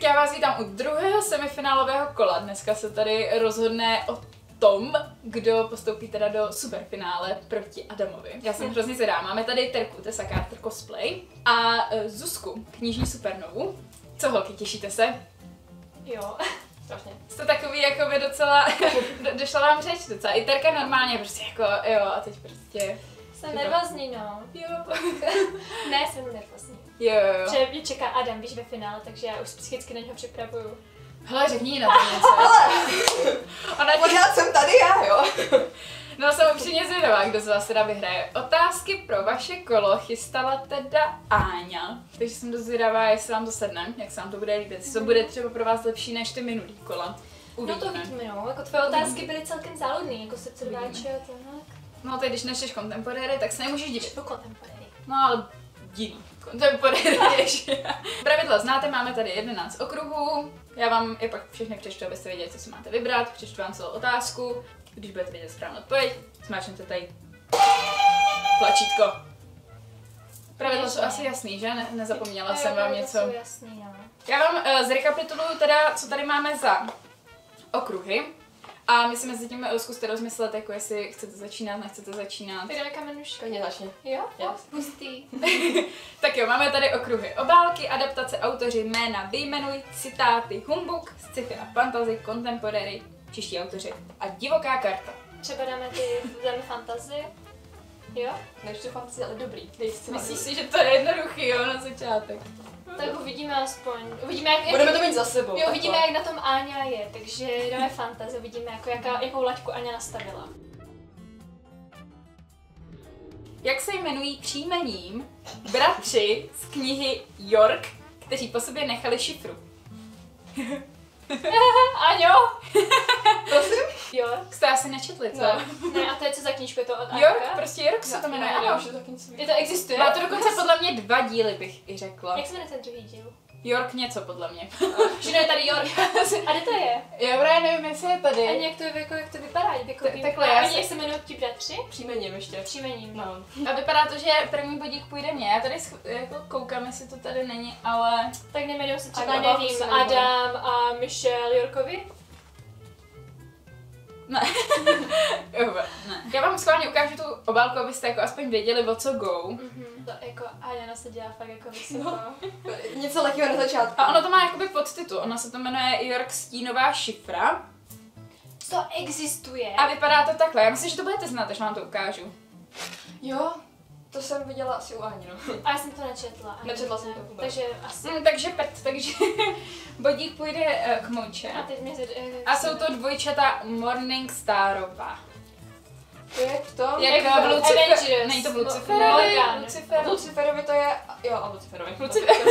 Tak já vás vítám u druhého semifinálového kola. Dneska se tady rozhodne o tom, kdo postoupí teda do superfinále proti Adamovi. Já jsem hrozně zvědá. Máme tady Terku, Tessa Carter cosplay a Zuzku, Knižní supernovu. Co holky, těšíte se? Jo. Strašně. Jste takový jako by docela, došla vám řeč docela. I Terka normálně prostě jako jo a teď prostě... Jsem nervózní, no. Jo, ne, jsem nervózní. Jo. Že mě čeká Adam, víš, ve finále, takže já už psychicky na něho připravuju. Hele, řekni na to něco. Ona tě... Pořád jsem tady já, jo. No, jsem upřímně zvědavá, kdo z vás teda vyhraje. Otázky pro vaše kolo chystala teda Áňa. Takže jsem dost zvědavá, jestli vám to sedne, jak se vám to bude líbit. Jestli to bude třeba pro vás lepší než ty minulý kola. Uvidíme. No to vidíme, no. Jako tvoje otázky byly celkem záludný, jako se srdváče a tak. No teď, když nečteš kontemporáry, tak se nemůžeš divit. Po kontemporáry. No ale divný. Kontemporáry ještě. Pravidla znáte, máme tady 11 okruhů. Já vám je pak všechny přečtu, abyste věděli, co si máte vybrat. Přečtu vám celou otázku. Když budete vědět správnou odpověď, smáčnete tady tlačítko. Pravidla jsou asi jasný, že? Nezapomněla jsem vám něco. Jasný, jo. Já vám zrekapituluju teda, co tady máme za okruhy. A my si mezi tím zkuste rozmyslet, jako jestli chcete začínat, nechcete začínat. Tady kamenuška. Mě začne. Jo? Jo. Pustý. Tak jo, máme tady okruhy. Obálky, adaptace, autoři, jména, vyjmenuj, citáty, humbug, sci-fi a fantasy, contemporary, čeští autoři a divoká karta. Třeba dáme ty, dáme fantasy. Jo? Nečtu fantasy, ale dobrý. Myslíš si, že to je jednoduchý, jo, na začátek. Tak uvidíme aspoň. Uvidíme, jak budeme to mít za sebou. Jo, uvidíme, jak na tom Áňa je, takže dáme fantazie, uvidíme, jakou laťku Áňa nastavila. Jak se jmenují příjmením bratři z knihy York, kteří po sobě nechali šifru? Áňo? Prosím? York? Jste asi nečetli, co? No. Ne, a to je co za knížku, je to od York? York? Prostě York se to jmenuje, ano. Je to existuje? Má to dokonce podle mě dva díly, bych i řekla. Jak se jmenuje ten druhý díl? York něco, podle mě. Že je tady York. A kde to je? Já právě nevím, jestli je tady. Ani jak to, jako, jak to vypadá, takhle já. Ani jak se jmenují ti bratři? Příjmením ještě. Příjmením. No. A vypadá to, že první bodík půjde mě. Já tady jako koukám, jestli to tady není, ale... Tak nejmenují se třeba, nevím, Adam a Michelle Yorkovi? Ne. Ne. Já vám schválně ukážu tu obálku, abyste jako aspoň věděli, o co go. To jako Áňa se dělá fakt jako vysoko. No. Něco takového na začátku. A ono to má jakoby podtitul, ono se to jmenuje York stínová šifra. To existuje. A vypadá to takhle, já myslím, že to budete znát, až vám to ukážu. Jo, to jsem viděla asi u Áňi, no. A já jsem to nečetla. Ani. Nečetla jsem to vůbec. Takže asi. Takže pet, takže bodík půjde k Monče. A teď mě a jsou to dvojčata Morningstarova. Jak to? Jak v Luciferovi. Není to v Luciferovi. V Luciferovi to je... Jo, a Luciferovi.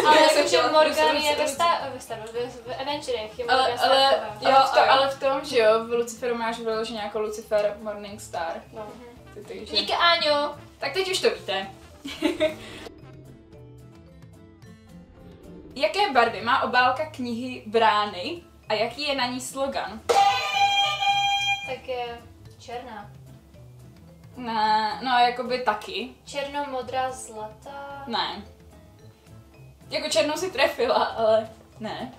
Ale já jsem četla Morgan je ve Avengerech, je Morgan Starova. Ale v tom, že jo, v Luciferu máš vyloženě jako Lucifer Morningstar. Díky, Áňo. Tak teď už to víte. Jaké barvy má obálka knihy Brány a jaký je na ní slogan? Tak je černá. Ne, no jakoby taky. Černo, modrá, zlatá? Ne. Jako černou si trefila, ale ne.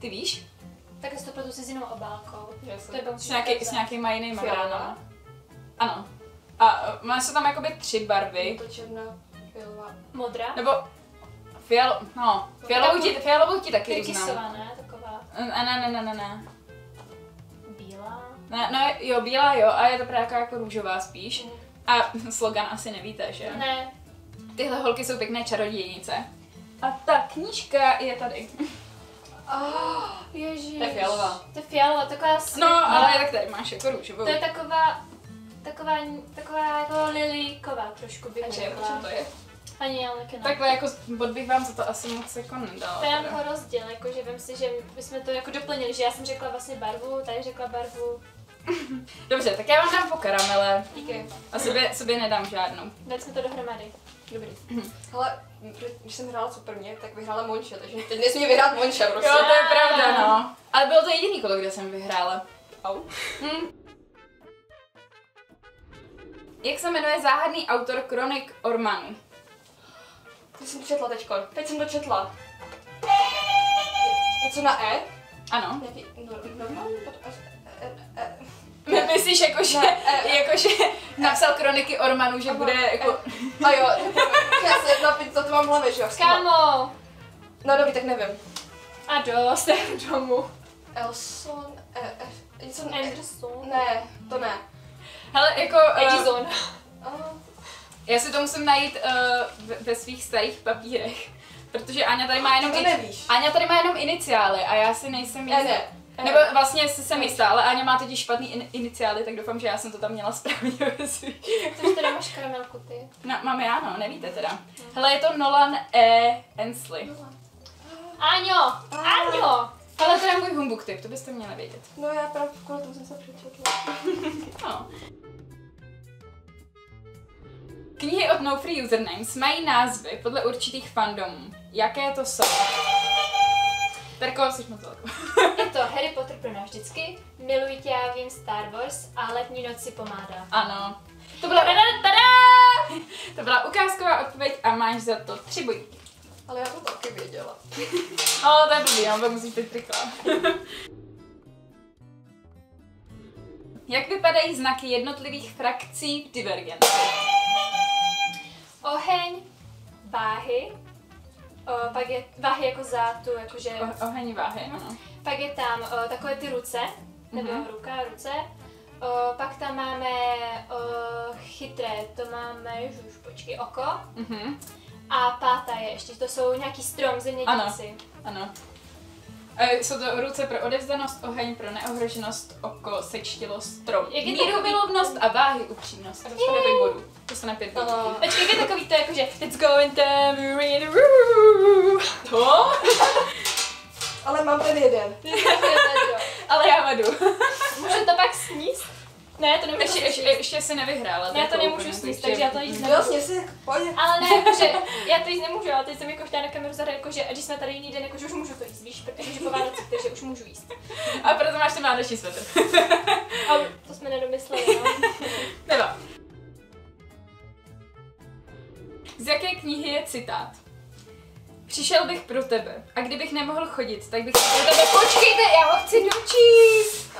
Ty víš? Tak je to s jinou obálkou. S nějakýma jinýma bránama. Ano. A má se tam jakoby tři barvy. To černá, fialová. Modrá? Nebo fialovou ti taky uznám. Tyrkysová, ne? Taková. Ne. Bílá? Ne, no jo, bílá jo, a je to právě jako růžová spíš. A slogan asi nevíte, že? Ne. Tyhle holky jsou pěkné čarodějnice. A ta knížka je tady. Oh, ježiš. To je fialová. To je fialová, taková světná. No, ale tak tady máš jako růžovou. To je taková jako lilíková trošku bych. A že, o čem to je? Ani, ale taky ne. Takhle jako bod bych vám za to asi moc jako nedala. To je jako rozdíl, jakože vím si, že my jsme to jako doplnili, že já jsem řekla vlastně barvu, tady řekla barvu. Dobře, tak já vám dám po karamele. Díky. A sobě nedám žádnou. Dali jsme to dohromady. Dobrý. Hele, když jsem hrála super mě, tak vyhrála Monča, takže teď nesmí vyhrát Monča, prostě. Jo, to je pravda, no. Ale bylo to jediný kolo, kde jsem vyhrála. Au. Jak se jmenuje záhadný autor Kronik Ormanu? To jsem to četla teďko. Teď jsem to četla. Něco na E? Ano. Jaký normální podcast? Myslíš, jakože napsal Kroniky Ormanu, že bude jako... A jo, já se napít, to mám v hlavě, že jo? Kámo! No dobrý, tak nevím. A dost, jdu domů. Elson... Anderson? Ne, to ne. Hele, jako... Edison. Já si to musím najít ve svých starých papírech. Protože Áňa tady má jenom... Áňa tady má jenom iniciály a já si nejsem jistá. Nebo vlastně jsem jistá, ale Áňa má totiž špatný iniciály, tak doufám, že já jsem to tam měla správně ve svých. Což teda máš karamelku ty? No, mám já, no, nevíte teda. Hele, je to Nolan E. Ainsley. Áňo! Áňo! Ale to je můj humbuk typ, to byste měli vědět. No já právě kvůli tomu jsem se přečetla. No. Knihy od No Free Usernames mají názvy podle určitých fandomů. Jaké to jsou? Terko, jsi moc velkou. Je to Harry Potter pro navždycky, Miluji tě, já vím, Star Wars a Letní noc si pomádá. Ano. To byla... To byla ukázková odpověď a máš za to 3 bodíky. Ale já to taky věděla. Ale to je blbý, já musíš být rychlá. Jak vypadají znaky jednotlivých frakcí v Divergence? Oheň, váhy, pak je váhy jako zátu, jakože... Oheň, váhy, ano. Pak je tam takové ty ruce, nebo ruka, ruce. Pak tam máme chytré, to máme už, počkej, oko. A pátá je ještě, to jsou nějaký strom, zemědělci. Ano, ano. Jsou to ruce pro odevzdanost, oheň pro neohroženost, oko, sečtilost, strom. Mírumilovnost a váhy upřímnost. A to dostane 5 bodů. To dostane 5 bodů. Počkej, je takový to jakože let's go in time, read to? Ale mám ten jeden. Ale já vadu. Můžu to pak sníst? Ne, to nemůžu sníst. Ještě si nevyhrála. Ne, to nemůžu sníst, takže já to již nemůžu. Ale ne, jakože, já to již nemůžu, ale teď jsem jako chtěla na kameru zahrát, jakože, a když jsme tady jiný den, jakože už můžu to jíst, víš, protože po Vánoci, takže už můžu jíst. A proto máš ten vánoční svetr. A to jsme nedomysleli, no. Nebo. Z jaké knihy je citát? Přišel bych pro tebe, a kdybych nemohl chodit, tak bych pro tebe... Počkejte, já ho chci dočíst!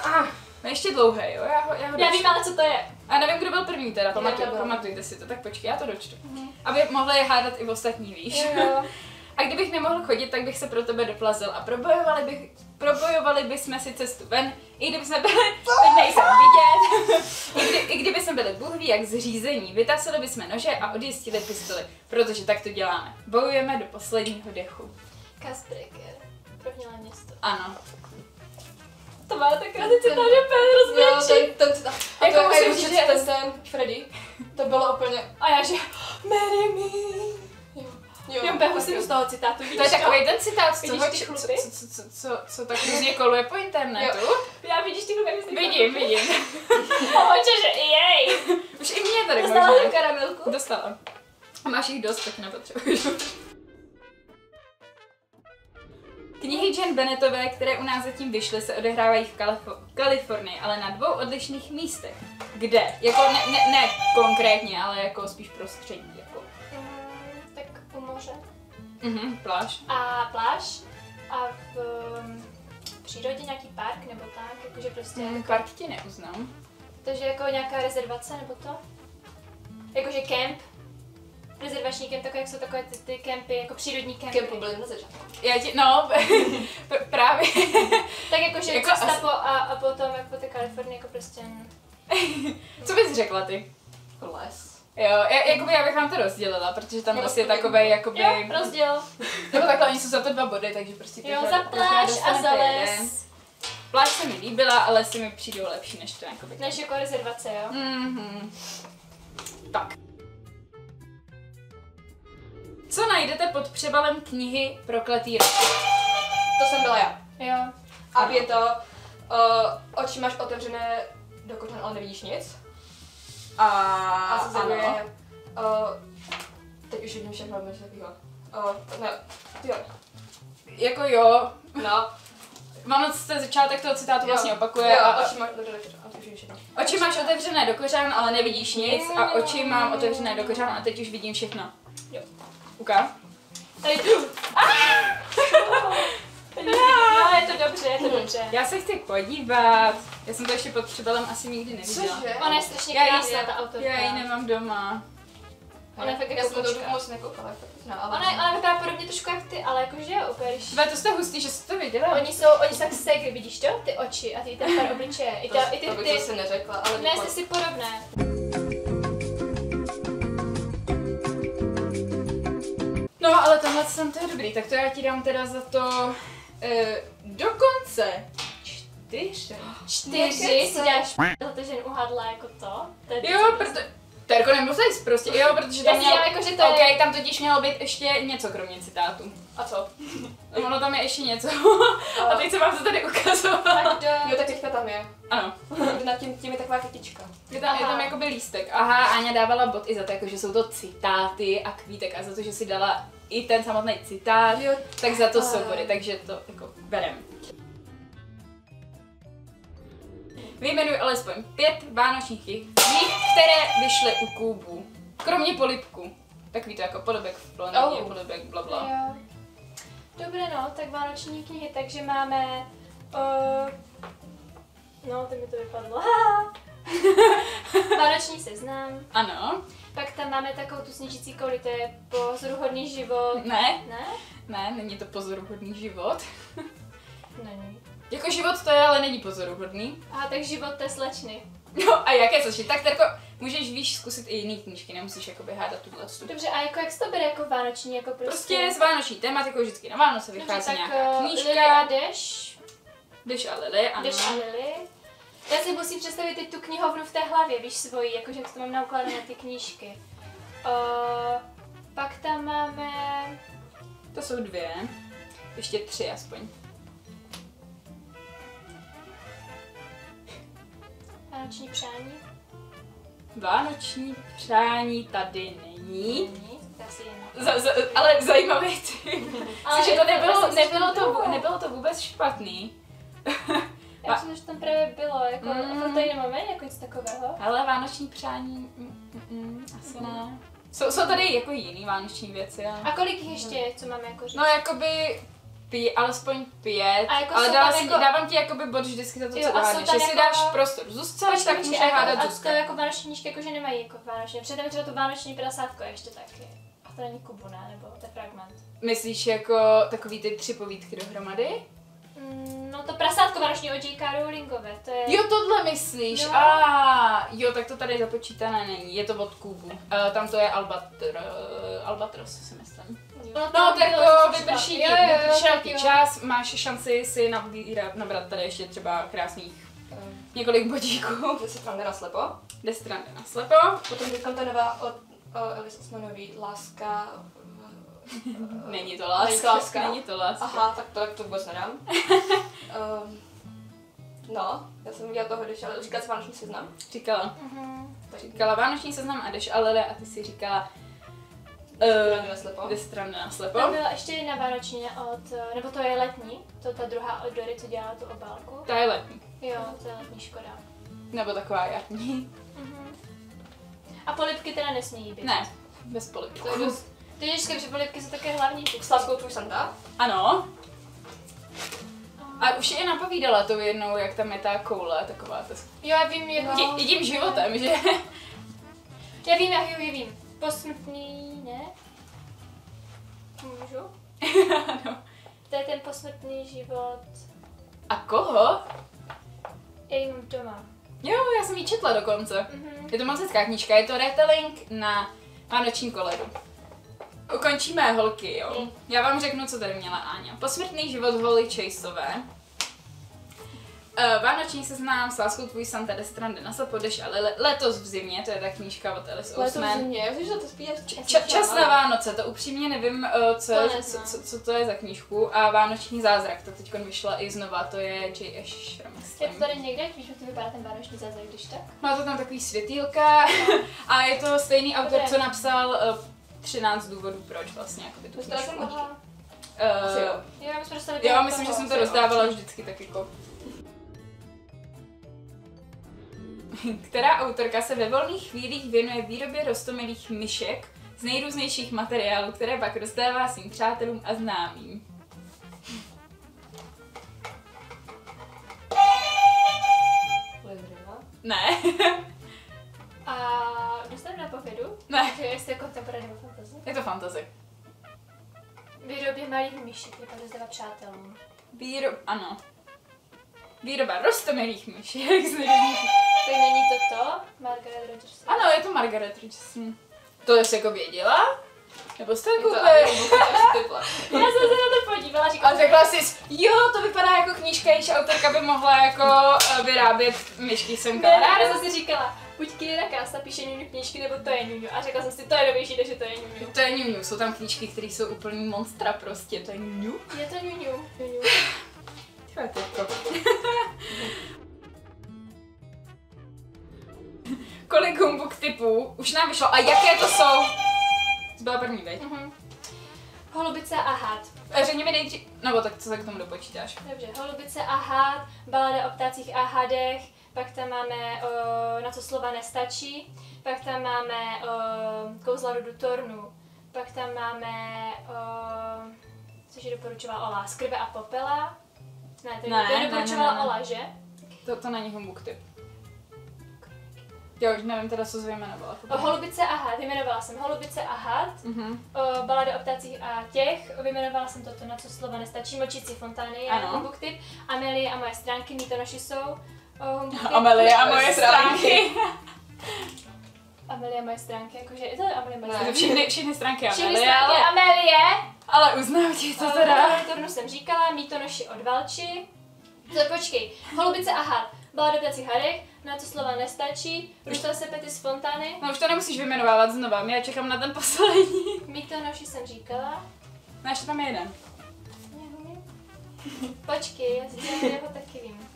No ještě dlouhé, jo? Já ho dočtu. Já vím, ale co to je. A nevím, kdo byl první teda, pamatujte si to, tak počkej, já to dočtu. Aby mohla je hádat i v ostatní, víš. Jo. A kdybych nemohl chodit, tak bych se pro tebe doplazil a probojovali bychom si cestu ven, i kdyby jsme byli, nejsem vidět, i kdyby jsme byli bůhví jak zřízení, vytasili bychom nože a odjistili pistoli, protože tak to děláme. Bojujeme do posledního dechu. Kasbreaker, proměnila město. Ano. To má taková ty citá, že úplně rozvětší. A to musím říct, že ten Freddy, to bylo úplně... A já že... Marry me. Jo, já musím z toho citátu, vidíš to? To je takový ten citát, co tak různě koluje po internetu. Já vidíš ty chlupy? Vidím. Očeže, jej! Už i mě tady možná. Dostala jsem karamelku? Dostala. A máš jich dost, tak nepotřebuješ. Knihy Jen Benetové, které u nás zatím vyšly, se odehrávají v Kalifornii, ale na 2 odlišných místech. Kde? Jako ne konkrétně, ale jako spíš prostředí. Jako. Tak u moře. Pláž. A pláž a v přírodě nějaký park nebo tak, jakože prostě... Park ti neuznám. Takže jako nějaká rezervace nebo to? Jakože kemp? Rezervační kemp, tak jak jsou takové ty kempy, jako přírodní kempy. Kempu byly na začátku. No, právě. Tak jakože jako cesta a potom jak po té Kalifornii, jako prostě... Co bys řekla ty? Les. Jo, jakoby já bych vám to rozdělila, protože tam prostě je takovej jakoby... Jo, rozděl. Nebo takhle, oni jsou za to 2 body, takže prostě... Jo, za pláž a za les. Pláž se mi líbila, ale lesy mi přijdou lepší než to jakoby... Než jako rezervace, jo? Tak. Co najdete pod přebalem knihy Prokletý rok? To jsem byla já. Jo. A je to oči máš otevřené do kořen, ale nevidíš nic. A co je teď už jedním všechno, než takovýho. Ne, tyhle. Jako jo. No. Mám ten začátek toho citátu vlastně opakuje. Jo, a oči máš otevřené do kořen, ale nevidíš nic. A oči mám otevřené do kořen a teď už vidím všechno. Jo. Ukáž. Tady jdu. Aaaaaa! dobře, je to dobře. Já se chci podívat. Já jsem to ještě pod přebalem asi nikdy neviděla. Cože? Ona je strašně krásná, ta autorka. Já ji nemám doma. Ona je fakt jako kočka. Moc nekoukala, no, ale ona vypadá podobně trošku jak ty, ale jakože úplně. Tvoje to jste hustý, že jsi to viděla. Oni jsou tak sexy, vidíš to? Ty oči a ty tam pár obličeje. To bych zase neřekla, ale ne, jste si podobné. No, ale tohle jsem to je dobrý, tak to já ti dám teda za to dokonce 4. 4 si dáš za to, že jen uhádla jako to. Jo, protože... Terko, nemluv tady prostě, jo, protože tam mělo... Jako, že to OK, je... tam totiž mělo být ještě něco kromě citátu. A co? Ono tam je ještě něco. A teď se vám to tady ukazovat. Jo, tak teďka tam je. Ano. Nad tím je taková kytička. Je tam jakoby lístek. Aha, Áňa dávala bod i za to, že jsou to citáty a kvítek a za to, že si dala i ten samotný citát, jo, tak za to jsou body, takže to jako berem. Vyjmenuji alespoň 5 vánočních knih, které vyšly u Kůbu. Kromě polibku. Takový to jako polibek v ploně, polibek blabla. Jo. Dobré, no, tak vánoční knihy, takže máme... No, to mi to vypadlo. Vánoční seznam. Ano. Pak tam máme takovou tu sněžící kouli, to je pozoruhodný život. Ne. Ne? Ne, není to pozoruhodný život. Není. Jako život to je, ale není pozoruhodný. Aha, tak život té slečny. No a jaké slečny? Tak Terko, můžeš víš zkusit i jiný knížky, nemusíš jako hádat tuhle stup. Dobře, a jak to bude jako vánoční, jako prostě z vánoční tématikou vždycky na Vánoce vychází nějaká knížka. Lili a Deš. Deš a Lili, ano. Deš a Lili. Já si musím představit teď tu knihovnu v té hlavě, víš, svoji, jakože jak to mám naukládané ty knížky. Pak tam máme... To jsou 2, ještě 3 aspoň. Vánoční přání? Vánoční přání tady není. Ale zajímavé ty. Ale že to nebylo to vůbec špatný. Já myslím, že tam právě bylo, jako fotejný moment, jako něco takového. Ale vánoční přání, asi ne. Jsou tady jako jiný vánoční věci, ale... A kolik jich ještě je, co máme jako říct? No jakoby... alespoň 5, jako ale dávám ti jakoby bod vždycky za to, co hádeš. Jestli jako... dáš prostor Zuzce, tak může hádat Zuzka. A to jako vánoční knížky jakože nemají jako vánoční. Protože tam je třeba to vánoční prasátko ještě taky. A to není Kubuna, nebo to je fragment. Myslíš jako takový ty 3 povídky dohromady? No to prasátko vánoční od J.K. Rowlingové, to je... Jo, tohle myslíš, no. Jo, tak to tady započítané není, je to od Kubu. Tam to je Albatros, si myslím. No, tak vyprší nějaký čas, máš šanci si nabrat tady ještě třeba krásných několik bodíků. 10 rande naslepo. 10 rande naslepo. Potom teďka ta nová od Alice Osmanové, Láska. Není to láska. Není to láska. Aha, tak to vůbec nedám. No, já jsem viděla toho Deš, ale říkala jsi vánoční seznam? Říkala. Říkala vánoční seznam a Deš a Lele a ty si říkala... Destrany naslepo. Tam byla ještě jedna vánoční od... nebo to je letní, to je ta druhá od Dory, co dělala tu obálku. Ta je letní. Jo, to je letní, škoda. Nebo taková jarní. A polibky teda nesmějí být. Ne, bez polibků. Ty ježíšky, že polibky jsou také hlavní. Slavkou tvůj Santa? Ano. A už je napovídala tou jednou, jak tam je ta koule, taková ta... Jo, já vím jako... Jedím životem, že? Já vím. Posmrtný, ne? Můžu? Ano. To je ten posmrtný život. A koho? Já ji mám doma. Jo, já jsem ji četla dokonce. Je to moc hezká knížka, je to retelling na vánoční koledu. Ukončíme holky, jo? Já vám řeknu, co tady měla Áňa. Posmrtný život Holly Chaseové. Vánoční seznám, s láskou tvůj Santa, Destrande naslepo, Deš a Lili, Letos v zimě, to je ta knížka od Alice Osmanové. Letos v zimě, já že to zpívat Čas na Vánoce, to upřímně nevím, co to je za knížku. A Vánoční zázrak, to teď vyšla i znova, to je J.S. Schrammers. Je to tady někde, víš, jak to vypadá ten Vánoční zázrak, když tak? Má to tam takový světýlka a je to stejný autor, co napsal 13 důvodů proč vlastně, jakoby tu knížku. Já myslím, že jsem to rozdávala vždycky tak jako. Která autorka se ve volných chvílích věnuje výrobě roztomilých myšek z nejrůznějších materiálů, které pak rozdává svým přátelům a známým? Ne. A dostaneme na povědu? Ne. Takže jestli je kontemporary nebo fantasy? Je to fantasy. Výrobě malých myšek, je podezřela přátelům. Ano. Výroba roztomilých myšek. To není to to? Margaret Rodgersson? Ano, je to Margaret Rodgersson. To jsi jako věděla? Nebo jste koupili? Já jsem se na to podívala, říkala. A řekla jsi, jo, to vypadá jako knížka, jejíž autorka by mohla jako vyrábět myšky semka. Ráda jsem si říkala, buď Kira Kasa píše ňuňu knížky, nebo to je ňuňu. A řekla jsem si, to je novější, takže to je ňuňu. To je ňuňu, jsou tam knížky, které jsou úplný monstra prostě, to je ňuňu. Je to ňuňu. Tyhle to. Kolik humbuk typů už nám vyšlo a jaké to jsou? Byla první, veď? Holubice a hád. Řekni mi nejdřív, nebo tak co se k tomu dopočítáš? Dobře, Holubice a hád, Balada o ptácích a hádech, pak tam máme Na co slova nestačí, pak tam máme Kouzla do Tornu, pak tam máme, což je doporučovala Ola, Z krve a popela. Ne, to je doporučovala Ola, že? To není humbug typ. Já už nevím teda, co jsi vyjmenovala. Holubice a hád, vyjmenovala jsem Holubice a hád, Balada o ptácích a těch, vyjmenovala jsem toto, Na co slova nestačí, Mlčící fontány, humbug typ, Amelie a moje stránky, mýto naši jsou, Amelie a moje stránky. Amelie a moje stránky, jakože je to Amelie moje stránky. Všechny stránky Amelie, ale uznám ti to teda. Balada o Tornu jsem říkala, mýto naši od Valči. Tak počkej, Holubice a hád, Balada o ptácích a hádech, Na co slova nestačí, Rušla se pety z fontány. No už to nemusíš vyjmenovávat znova, já čekám na ten poslední. Mýto noši jsem říkala. No ještě tam je jeden. Počkej, já si dělám, ho taky vím.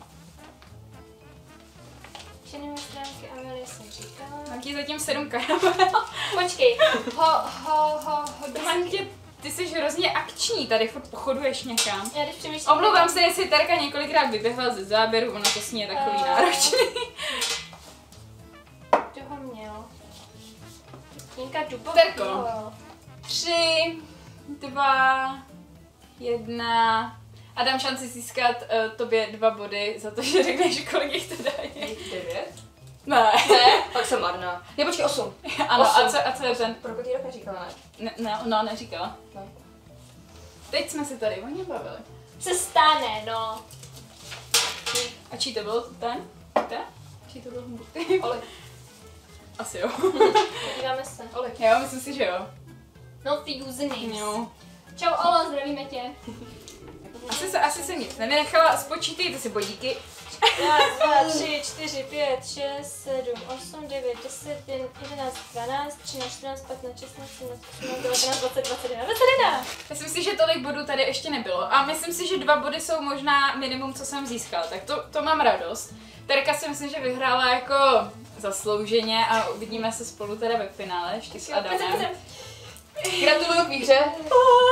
Všechny stránky Amelie jsem říkala. Tak je zatím 7 karamel. Počkej, ty jsi hrozně akční, tady furt pochoduješ někam. Já když přemýšlím... Omlouvám se, jestli Terka několikrát vyběhla ze záběru, ono to s ní je takový náročný. Kdo ho měl? Jinka Dubovka. Terko, 3, 2, 1... A dám šanci získat tobě 2 body za to, že řekneš, kolik jich to dají. 9? Ne. Ne, pak jsem marná. Ne, počkej, 8. Ano, 8. A co je ten? Prokletý rok neříkala, ne? No, neříkala. Ne. Teď jsme si tady o ně bavili. Se stane, no. A čí to byl ten? Ten? Čí to byl humbug? Oli. Asi jo. Podíváme se. Oli. Jo, myslím si, že jo. No Free Usernames. Jo. Čau Olo, zdravíme tě. Asi se nic nevynechala, spočítejte si bodíky. 1, 2, 3, 4, 5, 6, 7, 8, 9, 10, 11, 12, 13, 14, 15, 16, 17, 18, 19, 20, 21, 22, 23, 24. Myslím si, že tolik bodů tady ještě nebylo a myslím si, že 2 body jsou možná minimum, co jsem získala, tak to mám radost. Terka si myslím, že vyhrála jako zaslouženě a uvidíme se spolu teda ve finále, ještě s Adamem. Gratuluju k výhře.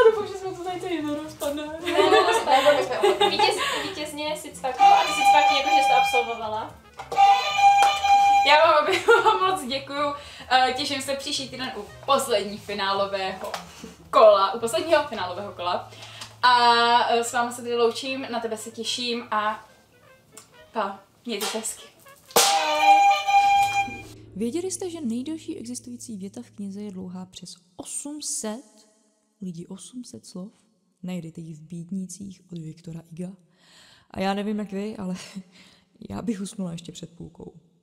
Doufám, že jsme to tady jedno rozpadne. Ne, vítězně si cvaknul a ty si cvakni, jakože jsi to absolvovala. Já vám moc děkuju. Těším se příští týden u posledního finálového kola. A s vámi se tady loučím, na tebe se těším a pa, mějte se hezky. Věděli jste, že nejdelší existující věta v knize je dlouhá přes 800 lidí, 800 slov? Najdete ji v Bídnících od Viktora Iga. A já nevím jak vy, ale já bych usnula ještě před půlkou.